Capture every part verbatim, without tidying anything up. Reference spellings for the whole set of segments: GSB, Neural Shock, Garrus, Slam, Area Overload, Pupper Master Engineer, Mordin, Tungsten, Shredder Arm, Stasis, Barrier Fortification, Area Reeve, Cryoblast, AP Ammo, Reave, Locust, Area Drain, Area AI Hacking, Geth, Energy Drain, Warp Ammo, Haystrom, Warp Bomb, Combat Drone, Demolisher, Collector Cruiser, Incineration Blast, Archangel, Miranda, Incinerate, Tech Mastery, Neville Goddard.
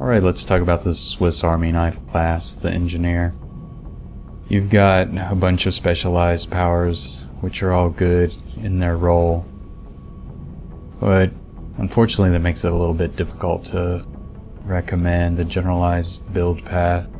Alright, let's talk about the Swiss Army Knife class, the Engineer. You've got a bunch of specialized powers, which are all good in their role. But unfortunately that makes it a little bit difficult to recommend a generalized build path.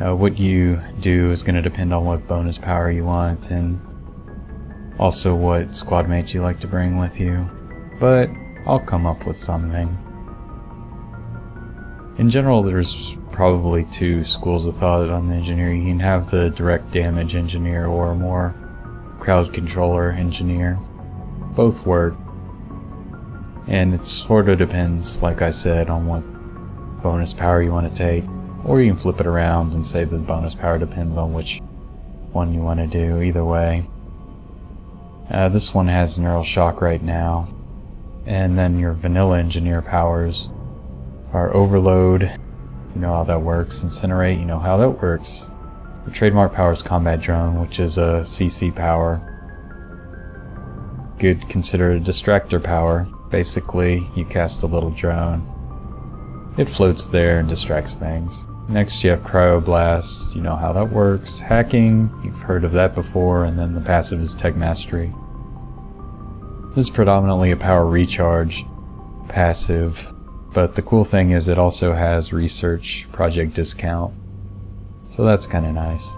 Uh, what you do is going to depend on what bonus power you want and also what squad mates you like to bring with you. But I'll come up with something. In general, there's probably two schools of thought on the Engineer. You can have the direct damage engineer or a more crowd controller engineer. Both work. And it sort of depends, like I said, on what bonus power you want to take. Or you can flip it around and say the bonus power depends on which one you want to do, either way. Uh, this one has Neural Shock right now. And then your vanilla engineer powers are Overload, you know how that works, Incinerate, you know how that works. The trademark power is Combat Drone, which is a C C power. You could consider it a distractor power. Basically, you cast a little drone. It floats there and distracts things. Next you have Cryoblast, you know how that works. Hacking, you've heard of that before, and then the passive is Tech Mastery. This is predominantly a power recharge passive, but the cool thing is it also has research project discount, so that's kinda nice.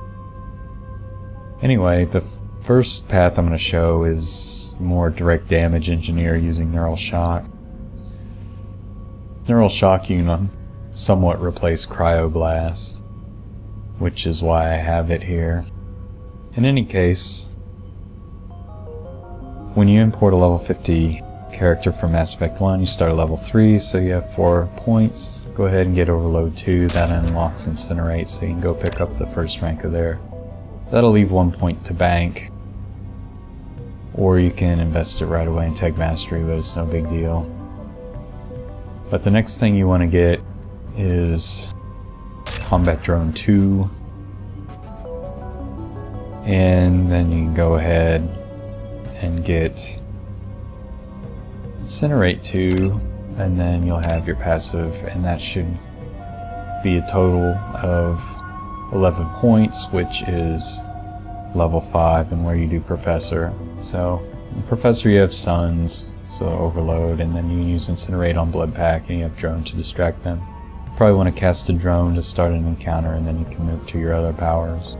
Anyway, the first path I'm going to show is more direct damage engineer using Neural Shock. Neural Shock, you can somewhat replace Cryoblast, which is why I have it here. In any case, when you import a level fifty character from Mass Effect one, you start at level three, so you have four points. Go ahead and get Overload two, that unlocks Incinerate, so you can go pick up the first rank of there. That'll leave one point to bank, or you can invest it right away in Tech Mastery, but it's no big deal. But the next thing you want to get is Combat Drone two, and then you can go ahead and get Incinerate two, and then you'll have your passive, and that should be a total of eleven points, which is level five and where you do Professor. So in Professor you have Sons, so Overload, and then you use Incinerate on Blood Pack, and you have Drone to distract them. You probably want to cast a drone to start an encounter, and then you can move to your other powers.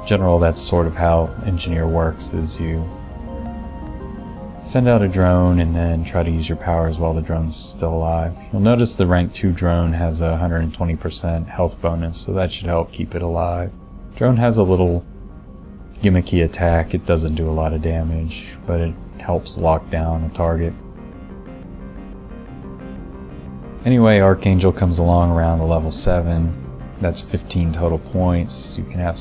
In general, that's sort of how Engineer works, is you send out a drone and then try to use your powers while the drone's still alive. You'll notice the rank two drone has a one hundred twenty percent health bonus, so that should help keep it alive. Drone has a little gimmicky attack, it doesn't do a lot of damage, but it helps lock down a target. Anyway, Archangel comes along around level seven. That's fifteen total points. You can have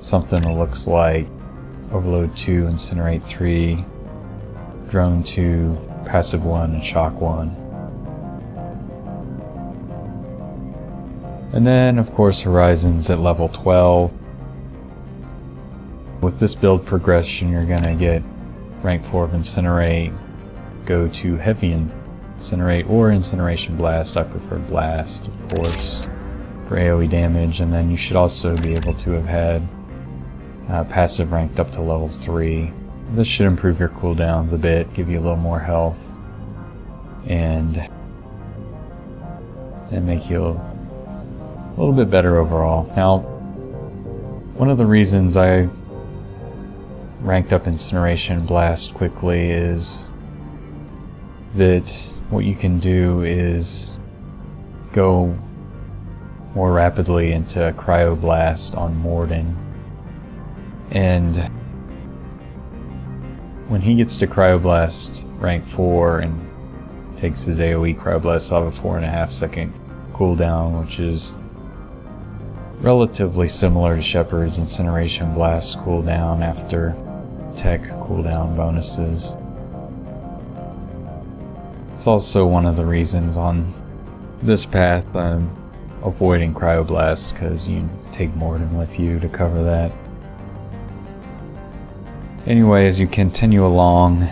something that looks like Overload two, Incinerate three, Drone two, Passive one, and Shock one. And then, of course, Horizons at level twelve. With this build progression, you're going to get Rank four of Incinerate, go to Heavy Incinerate or Incineration Blast. I prefer Blast, of course, for AoE damage, and then you should also be able to have had uh, passive ranked up to level three. This should improve your cooldowns a bit, give you a little more health, and, and make you a little bit better overall. Now, one of the reasons I've ranked up Incineration Blast quickly is that what you can do is go more rapidly into Cryoblast on Mordin, and when he gets to Cryoblast rank four and takes his AoE, Cryoblast will have a four and a half second cooldown, which is relatively similar to Shepard's Incineration Blast cooldown after tech cooldown bonuses. It's also one of the reasons on this path I'm avoiding Cryoblast, because you take Mordin with you to cover that. Anyway, as you continue along,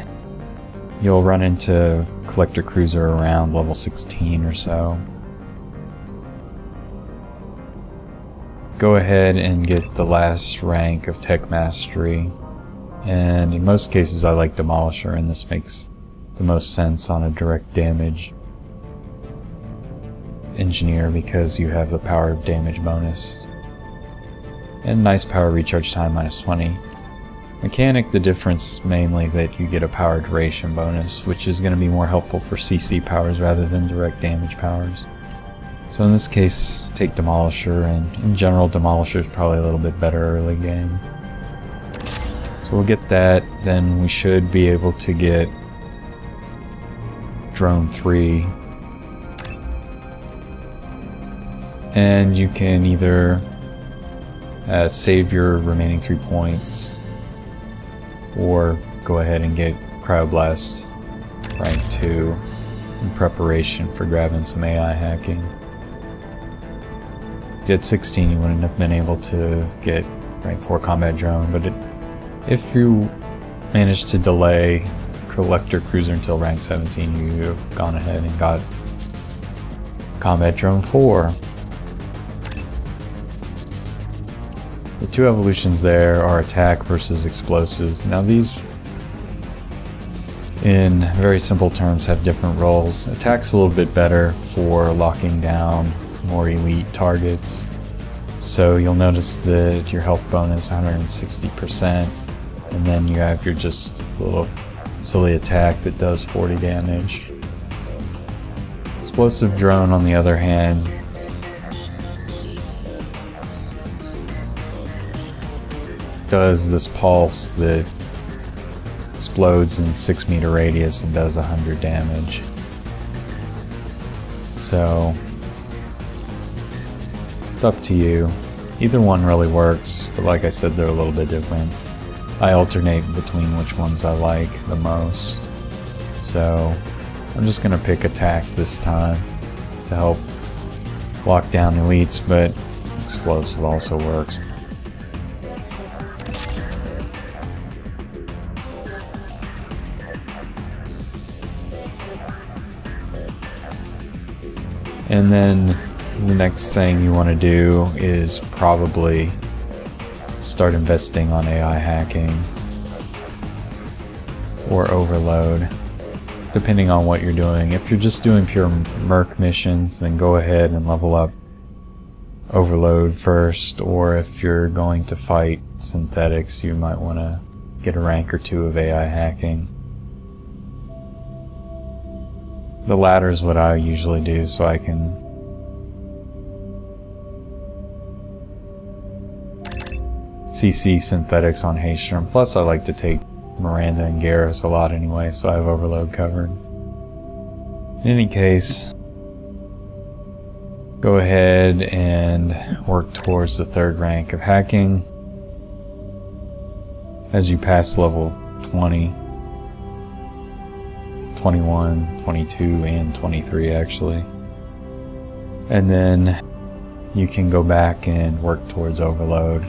you'll run into Collector Cruiser around level sixteen or so. Go ahead and get the last rank of Tech Mastery, and in most cases I like Demolisher, and this makes the most sense on a direct damage engineer because you have the power of damage bonus. And nice power recharge time, minus twenty. Mechanic, the difference is mainly that you get a power duration bonus, which is going to be more helpful for C C powers rather than direct damage powers. So in this case, take Demolisher, and in general Demolisher is probably a little bit better early game. So we'll get that, then we should be able to get Drone three. And you can either uh, save your remaining three points or go ahead and get Cryoblast rank two in preparation for grabbing some A I hacking. At sixteen you wouldn't have been able to get rank four Combat Drone, but it, if you managed to delay Collector Cruiser until rank seventeen, you would have gone ahead and got Combat Drone four. The two evolutions there are attack versus explosive. Now these, in very simple terms, have different roles. Attack's a little bit better for locking down more elite targets. So you'll notice that your health bonus one hundred sixty percent, and then you have your just little silly attack that does forty damage. Explosive Drone, on the other hand, does this pulse that explodes in six meter radius and does one hundred damage. So it's up to you. Either one really works, but like I said, they're a little bit different. I alternate between which ones I like the most. So I'm just gonna pick attack this time to help lock down elites, but explosive also works. And then the next thing you want to do is probably start investing on A I hacking or overload, depending on what you're doing. If you're just doing pure merc missions, then go ahead and level up overload first, or if you're going to fight synthetics, you might want to get a rank or two of A I hacking. The latter is what I usually do, so I can C C synthetics on Haystrom, plus I like to take Miranda and Garrus a lot anyway, so I have overload covered. In any case, go ahead and work towards the third rank of hacking as you pass level twenty, twenty-one, twenty-two, and twenty-three actually. And then you can go back and work towards overload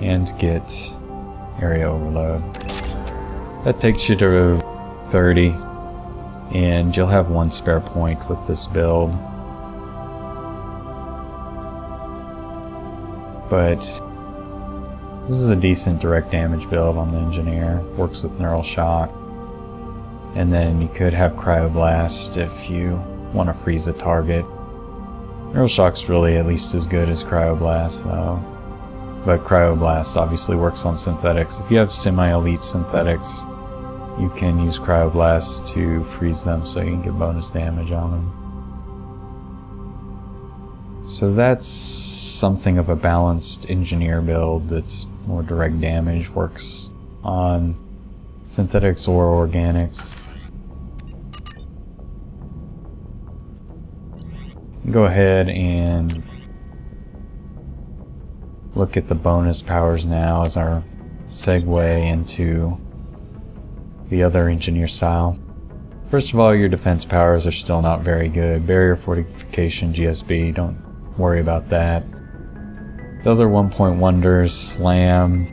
and get Area Overload. That takes you to thirty, and you'll have one spare point with this build. But this is a decent direct damage build on the Engineer. Works with Neural Shock. And then you could have Cryoblast if you want to freeze a target. Neural Shock's really at least as good as Cryoblast though. But Cryoblast obviously works on synthetics. If you have semi-elite synthetics, you can use Cryoblast to freeze them so you can get bonus damage on them. So that's something of a balanced engineer build that's more direct damage, works on synthetics or organics. Go ahead and look at the bonus powers now as our segue into the other engineer style. First of all, your defense powers are still not very good. Barrier Fortification, G S B, don't worry about that. The other one point wonders, Slam,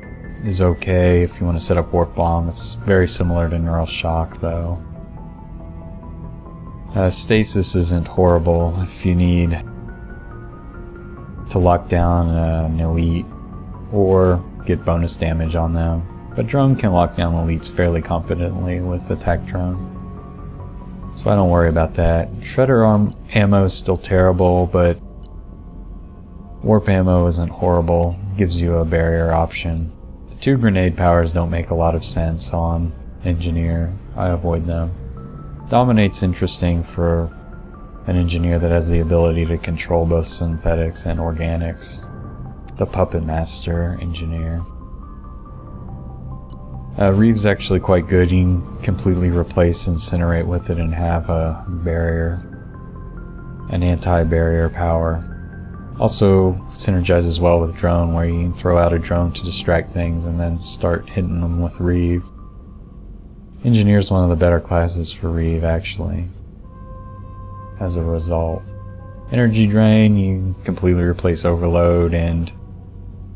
is okay if you want to set up Warp Bomb. It's very similar to Neural Shock, though. Uh, Stasis isn't horrible if you need to lock down uh, an elite or get bonus damage on them. But Drone can lock down elites fairly competently with Attack Drone, so I don't worry about that. Shredder Arm ammo is still terrible, but Warp Ammo isn't horrible. It gives you a barrier option. The two grenade powers don't make a lot of sense on Engineer. I avoid them. Dominate's interesting for an Engineer that has the ability to control both synthetics and organics. The Puppet Master Engineer. Uh, Reave's actually quite good. You can completely replace Incinerate with it and have a barrier, an anti-barrier power. Also synergizes well with Drone, where you can throw out a drone to distract things and then start hitting them with Reave. Engineer's one of the better classes for Reave, actually, as a result. Energy Drain, you completely replace Overload and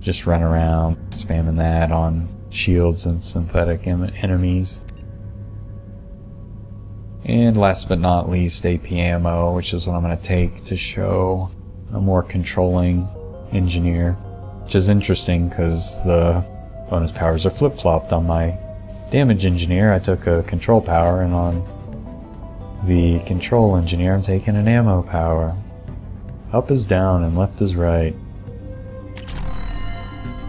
just run around spamming that on shields and synthetic em enemies. And last but not least, A P Ammo, which is what I'm going to take to show a more controlling Engineer, which is interesting because the bonus powers are flip-flopped. On my damage Engineer I took a control power, and on the control Engineer I'm taking an ammo power. Up is down and left is right.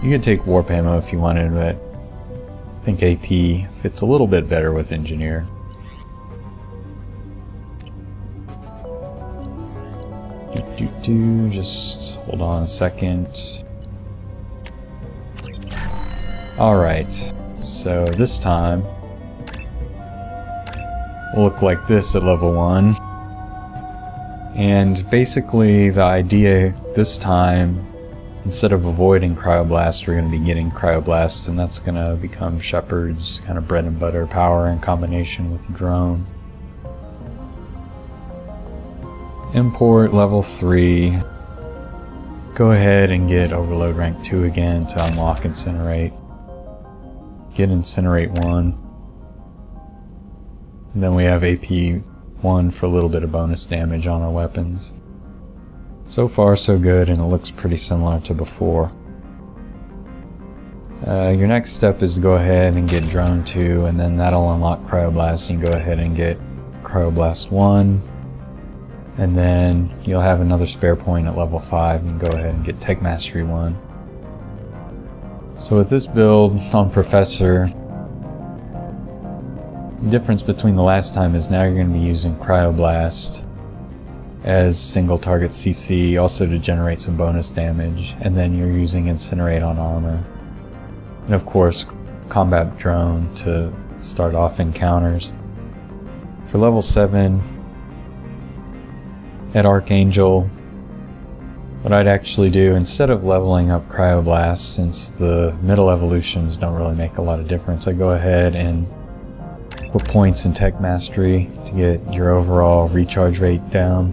You could take Warp Ammo if you wanted, but I think A P fits a little bit better with Engineer. Do, do, just hold on a second. Alright, so this time we'll look like this at level one. And basically the idea this time, instead of avoiding Cryoblast, we're going to be getting Cryoblast, and that's going to become Shepard's kind of bread and butter power in combination with the Drone. Import level three. Go ahead and get Overload rank two again to unlock Incinerate. Get Incinerate one. And then we have A P one for a little bit of bonus damage on our weapons. So far so good, and it looks pretty similar to before. Uh, your next step is to go ahead and get Drone two, and then that'll unlock Cryoblast, and you go ahead and get Cryoblast one. And then you'll have another spare point at level five and go ahead and get Tech Mastery one. So with this build on Professor, the difference between the last time is now you're going to be using Cryoblast as single target C C, also to generate some bonus damage, and then you're using Incinerate on armor. And of course Combat Drone to start off encounters. For level seven, at Archangel, what I'd actually do, instead of leveling up Cryoblast, since the middle evolutions don't really make a lot of difference, I go ahead and put points in Tech Mastery to get your overall recharge rate down.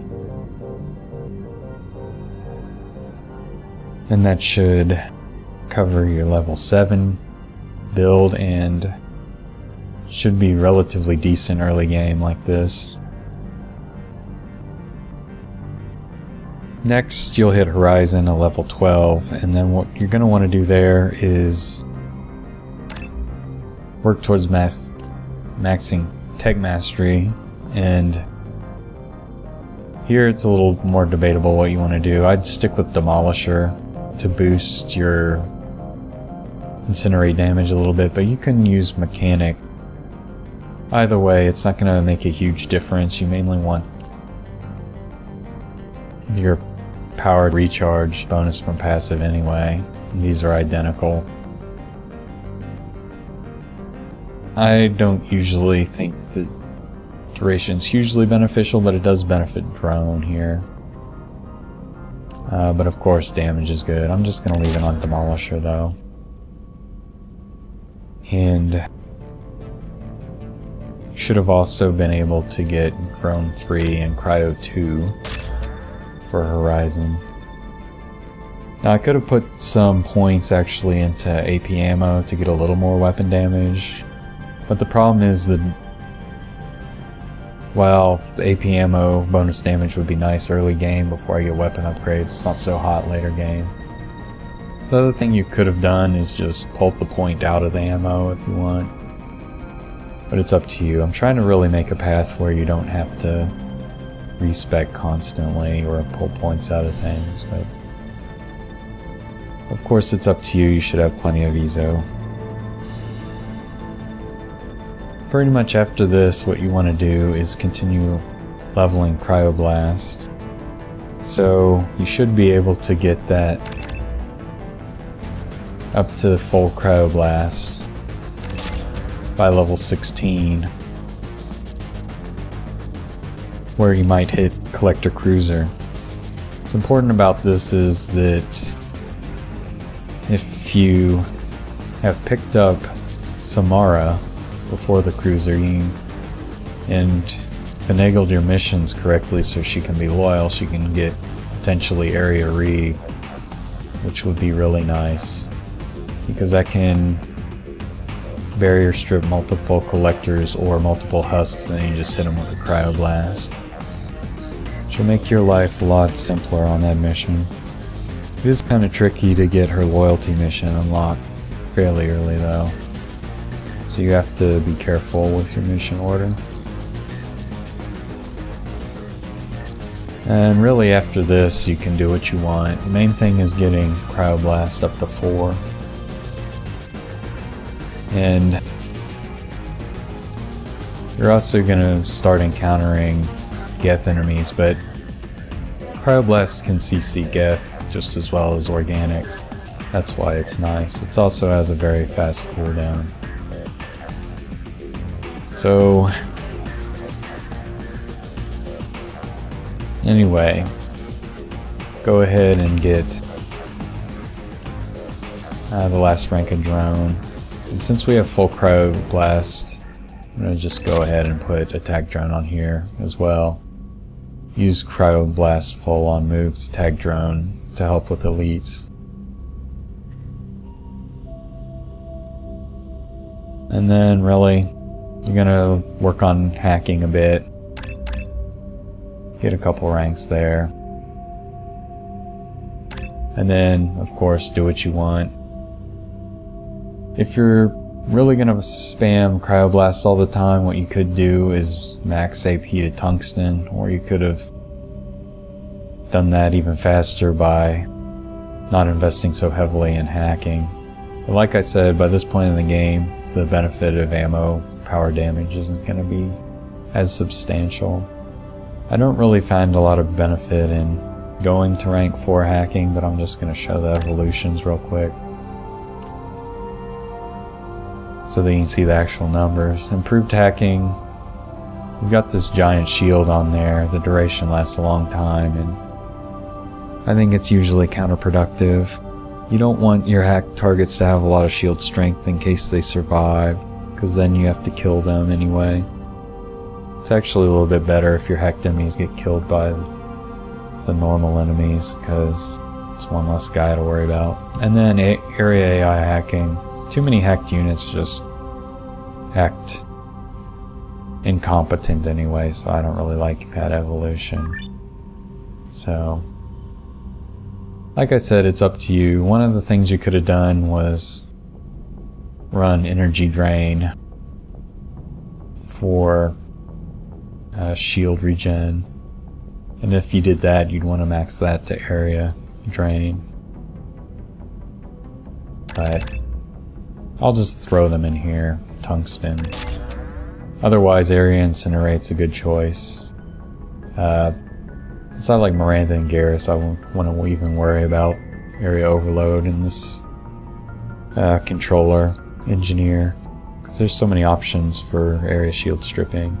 And that should cover your level seven build and should be relatively decent early game like this. Next, you'll hit Horizon at level twelve, and then what you're going to want to do there is work towards max maxing Tech Mastery, and here it's a little more debatable what you want to do. I'd stick with Demolisher to boost your Incinerate damage a little bit, but you can use Mechanic. Either way, it's not going to make a huge difference. You mainly want your power recharge bonus from passive anyway. These are identical. I don't usually think that duration's hugely beneficial, but it does benefit Drone here. Uh, but of course damage is good. I'm just going to leave it on Demolisher though. And should have also been able to get Drone three and Cryo two for Horizon. Now I could have put some points actually into A P ammo to get a little more weapon damage, but the problem is that, well, the A P ammo bonus damage would be nice early game before I get weapon upgrades. It's not so hot later game. The other thing you could have done is just pulp the point out of the ammo if you want, but it's up to you. I'm trying to really make a path where you don't have to respec constantly or pull points out of things, but of course, it's up to you. You should have plenty of E Z O. Pretty much after this, what you want to do is continue leveling Cryoblast. So you should be able to get that up to the full Cryoblast by level sixteen, where you might hit Collector Cruiser. What's important about this is that if you have picked up Samara before the cruiser you, and finagled your missions correctly so she can be loyal, she can get potentially Area Reeve, which would be really nice, because that can barrier strip multiple collectors or multiple husks, and then you just hit them with a cryoblast, which will make your life a lot simpler on that mission. It is kind of tricky to get her loyalty mission unlocked fairly early though, so you have to be careful with your mission order. And really after this you can do what you want. The main thing is getting Cryoblast up to four. And you're also going to start encountering Geth enemies, but Cryoblast can C C Geth just as well as organics. That's why it's nice. It also has a very fast cooldown. So anyway, go ahead and get uh, the last rank of drone. And since we have full cryoblast, I'm gonna just go ahead and put attack drone on here as well. Use cryoblast full on moves, attack drone, to help with elites. And then really, you're gonna work on hacking a bit. Get a couple ranks there. And then, of course, do what you want. If you're really gonna spam cryoblast all the time, what you could do is max A P to tungsten, or you could have done that even faster by not investing so heavily in hacking. But like I said, by this point in the game, the benefit of ammo power damage isn't going to be as substantial. I don't really find a lot of benefit in going to rank four hacking, but I'm just going to show the evolutions real quick so that you can see the actual numbers. Improved hacking, we've got this giant shield on there. The duration lasts a long time, and I think it's usually counterproductive. You don't want your hack targets to have a lot of shield strength in case they survive, because then you have to kill them anyway. It's actually a little bit better if your hacked enemies get killed by the normal enemies, because it's one less guy to worry about. And then Area A I Hacking. Too many hacked units just act incompetent anyway, so I don't really like that evolution. So, like I said, it's up to you. One of the things you could have done was run energy drain for uh, shield regen. And if you did that, you'd want to max that to area drain. But I'll just throw them in here, tungsten. Otherwise, area incinerate's a good choice. Uh, Since I like Miranda and Garrus, I won't want to even worry about area overload in this uh, controller engineer, because there's so many options for area shield stripping.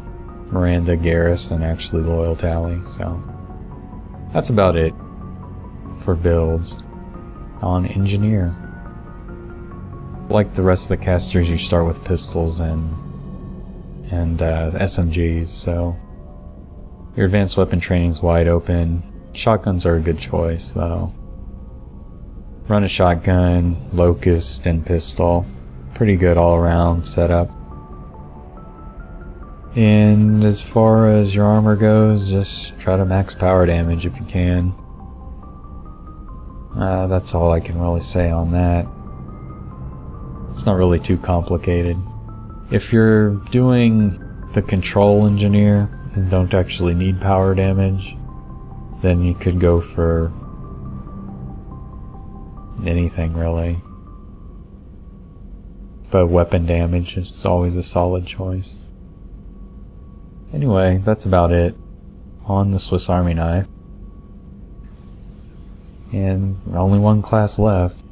Miranda, Garrus, and actually Loyal Tally. So that's about it for builds on engineer. Like the rest of the casters, you start with pistols and and uh, S M Gs. So your advanced weapon training's wide open. Shotguns are a good choice, though. Run a shotgun, locust, and pistol. Pretty good all-around setup. And as far as your armor goes, just try to max power damage if you can. Uh, that's all I can really say on that. It's not really too complicated. If you're doing the control engineer and don't actually need power damage, then you could go for anything really. But weapon damage is always a solid choice. Anyway, that's about it on the Swiss Army knife. And only one class left.